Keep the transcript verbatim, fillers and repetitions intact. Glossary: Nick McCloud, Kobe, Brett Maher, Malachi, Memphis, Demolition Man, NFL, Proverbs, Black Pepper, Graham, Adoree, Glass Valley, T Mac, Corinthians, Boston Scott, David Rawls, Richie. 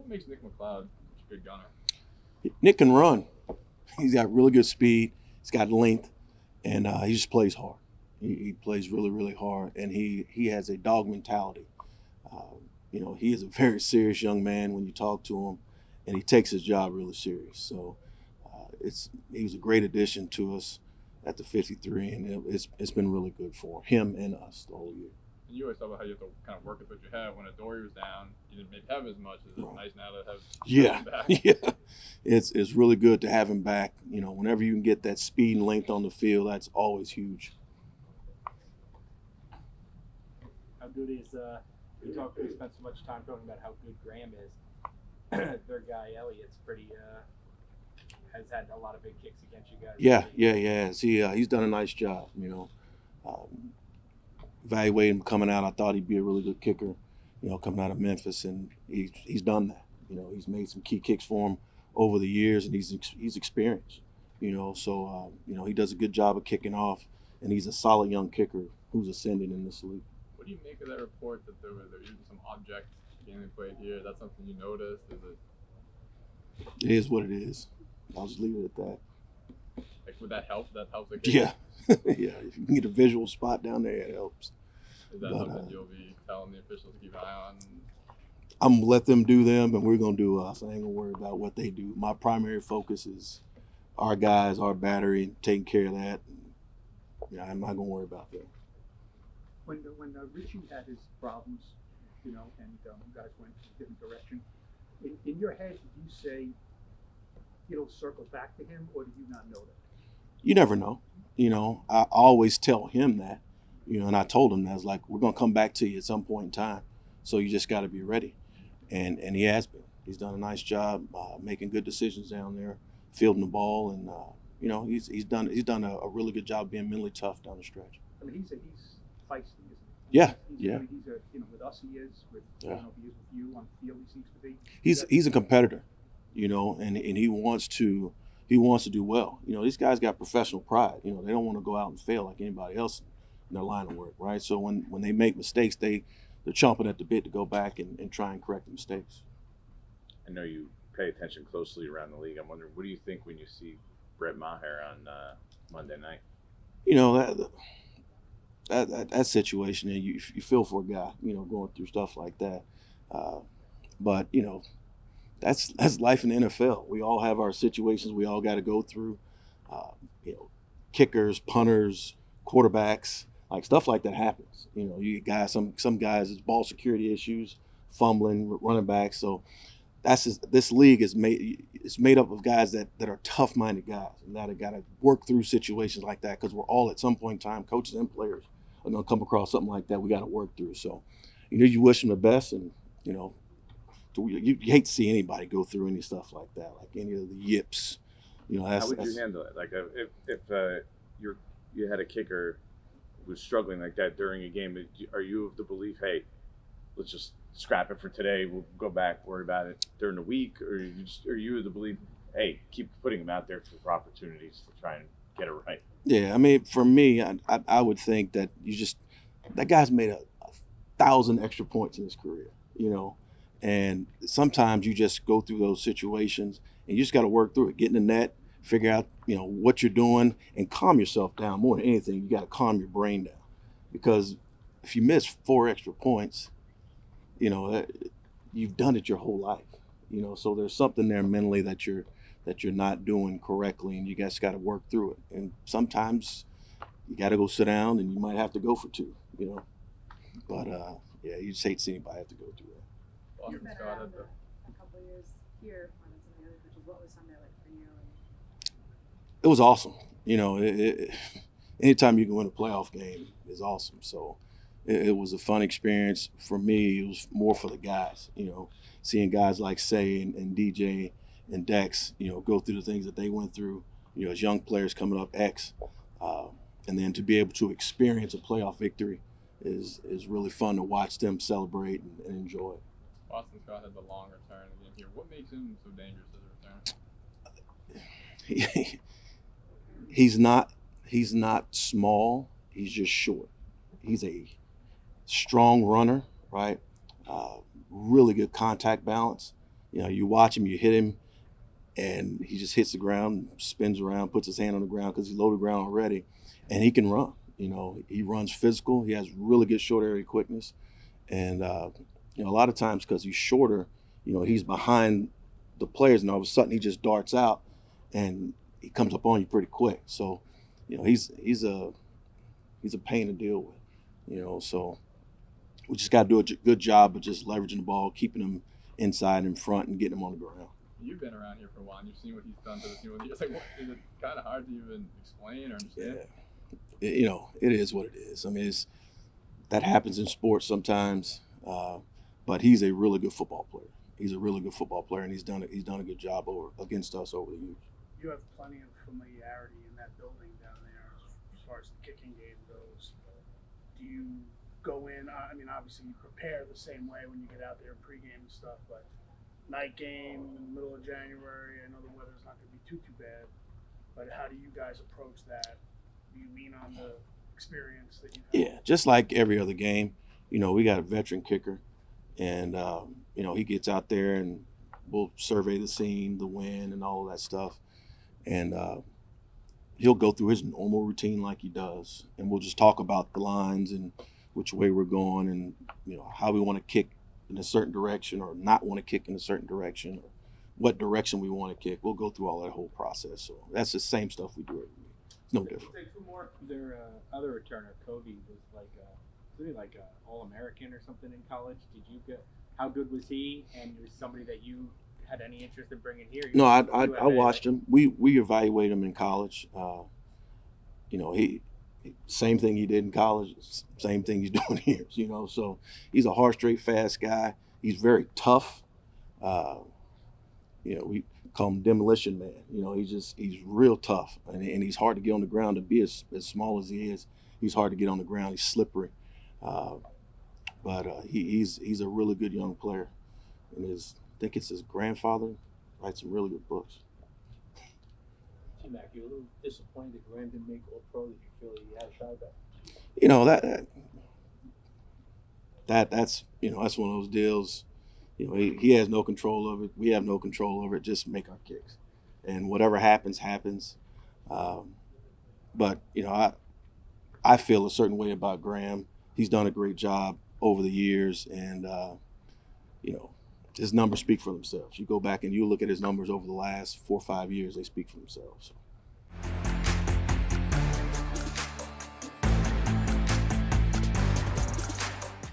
What makes Nick McCloud such a good gunner? Nick can run. He's got really good speed. He's got length, and uh, he just plays hard. He, he plays really, really hard, and he, he has a dog mentality. Uh, you know, he is a very serious young man when you talk to him, and he takes his job really serious. So uh, it's he was a great addition to us at the fifty-three, and it, it's it's been really good for him and us the whole year. And you always talk about how you have to kind of work with what you have. When Adoree was down, you didn't maybe have as much. Is it nice now to have yeah. him back? Yeah, it's it's really good to have him back. You know, whenever you can get that speed and length on the field, that's always huge. How good is uh, we talked? We spent so much time talking about how good Graham is. Their guy Elliott's pretty uh, has had a lot of big kicks against you guys. Yeah, yeah, yeah. He uh, he's done a nice job. You know. Um, Evaluating him coming out, I thought he'd be a really good kicker, you know, coming out of Memphis, and he's he's done that. You know, he's made some key kicks for him over the years, and he's he's experienced. You know, so uh, you know he does a good job of kicking off, and he's a solid young kicker who's ascending in this league. What do you make of that report that there were there even some objects being played here? Is that something you noticed? Is it? It is what it is. I'll just leave it at that. Like, would that help? That helps. Like, yeah. yeah, if you can get a visual spot down there, it helps. Is that but, something uh, you'll be telling the officials to keep an eye on? I'm going to let them do them, and we're going to do us. I ain't going to worry about what they do. My primary focus is our guys, our battery, taking care of that. And, yeah, I'm not going to worry about that. When, when uh, Richie had his problems, you know, and um, guys went in a different direction, in, in your head, did you say it'll circle back to him, or did you not know that? You never know. You know, I always tell him that, you know, and I told him that. I was like, we're going to come back to you at some point in time. So you just got to be ready. And and he has been. He's done a nice job uh, making good decisions down there, fielding the ball. And, uh, you know, he's he's done he's done a, a really good job being mentally tough down the stretch. I mean, he's a, he's feisty, isn't he? Yeah, he's, yeah. I mean, he's a, you know, with us he is. With, yeah. I don't know if he is with you on the field he seems to be. He's, he's a competitor, you know, and, and he wants to. He wants to do well. You know, these guys got professional pride. You know, they don't want to go out and fail like anybody else in their line of work, right? So when, when they make mistakes, they, they're chomping at the bit to go back and, and try and correct the mistakes. I know you pay attention closely around the league. I'm wondering, what do you think when you see Brett Maher on uh, Monday night? You know, that that, that, that situation, you, you feel for a guy, you know, going through stuff like that. Uh, but, you know, That's that's life in the N F L. We all have our situations we all got to go through. Uh, you know, kickers, punters, quarterbacks, like stuff like that happens. You know, you guys, some some guys, it's ball security issues, fumbling, running backs. So that's just, this league is made it's made up of guys that, that are tough-minded guys and that have got to work through situations like that because we're all at some point in time, coaches and players, are going to come across something like that we got to work through. So, you know, you wish them the best and, you know, You, you hate to see anybody go through any stuff like that, like any of the yips. You know, that's, how would that's, you handle it? Like, a, if if uh, you you had a kicker who was struggling like that during a game, are you of the belief, hey, let's just scrap it for today, we'll go back, worry about it during the week, or are you, just, are you of the belief, hey, keep putting them out there for opportunities to try and get it right? Yeah, I mean, for me, I I, I would think that you just that guy's made a, a thousand extra points in his career, you know. And sometimes you just go through those situations and you just got to work through it, get in the net, figure out, you know, what you're doing and calm yourself down. More than anything, you got to calm your brain down because if you miss four extra points, you know, that, you've done it your whole life, you know, so there's something there mentally that you're that you're not doing correctly and you guys got to work through it. And sometimes you got to go sit down and you might have to go for two, you know, but uh, yeah, you just hate to see anybody have to go through it. You've been around a, a couple of years here when it's in the other countries. What was Sunday like for you? It was awesome. You know, it, it, anytime you can win a playoff game is awesome. So it, it was a fun experience for me. It was more for the guys, you know, seeing guys like Say and, and D J and Dex, you know, go through the things that they went through, you know, as young players coming up, X. Uh, and then to be able to experience a playoff victory is, is really fun to watch them celebrate and, and enjoy it. Boston Scott had the long return again here. What makes him so dangerous as a return? He, he's not he's not small. He's just short. He's a strong runner, right? Uh, really good contact balance. You know, you watch him, you hit him, and he just hits the ground, spins around, puts his hand on the ground because he's low to the ground already, and he can run. You know, he runs physical. He has really good short area quickness. And, uh, you know, a lot of times because he's shorter, you know, he's behind the players, and all of a sudden he just darts out, and he comes up on you pretty quick. So, you know, he's he's a he's a pain to deal with, you know. So we just got to do a good job of just leveraging the ball, keeping him inside and front and getting him on the ground. You've been around here for a while, and you've seen what he's done to the team. It's like, what, is it kind of hard to even explain or understand? Yeah. It, you know, it is what it is. I mean, it's, that happens in sports sometimes, uh, but he's a really good football player. He's a really good football player, and he's done he's done a good job over, against us over the years. You have plenty of familiarity in that building down there as far as the kicking game goes. Do you go in? I mean, obviously you prepare the same way when you get out there pregame and stuff, but night game in the middle of January, I know the weather's not going to be too, too bad, but how do you guys approach that? Do you lean on the experience that you've had? Yeah, just like every other game, you know, we got a veteran kicker, and, um, you know, he gets out there and we'll survey the scene, the wind, and all of that stuff. And uh, he'll go through his normal routine like he does. And we'll just talk about the lines and which way we're going and, you know, how we want to kick in a certain direction or not want to kick in a certain direction or what direction we want to kick. We'll go through all that whole process. So that's the same stuff we do every week. It's no different. Say two more. Their uh, other returner, Kobe, was like a, really like a All-American or something in college. Did you get – how good was he? And was somebody that you – had any interest in bringing here? You no, I I, I watched him. We we evaluate him in college. Uh, you know, he same thing he did in college, same thing he's doing here. You know, so he's a hard, straight, fast guy. He's very tough. Uh, you know, we call him Demolition Man. You know, he's just he's real tough, and and he's hard to get on the ground. To be as as small as he is, he's hard to get on the ground. He's slippery, uh, but uh, he, he's he's a really good young player, and his. I think it's his grandfather. Writes some really good books. T Mac, you're a little disappointed that Graham didn't make all pro. That you feel he had a shot at that? You know that that that's you know that's one of those deals. You know he, he has no control of it. We have no control over it. Just make our kicks, and whatever happens happens. Um, but you know I I feel a certain way about Graham. He's done a great job over the years, and uh, you know. His numbers speak for themselves. You go back and you look at his numbers over the last four or five years, they speak for themselves.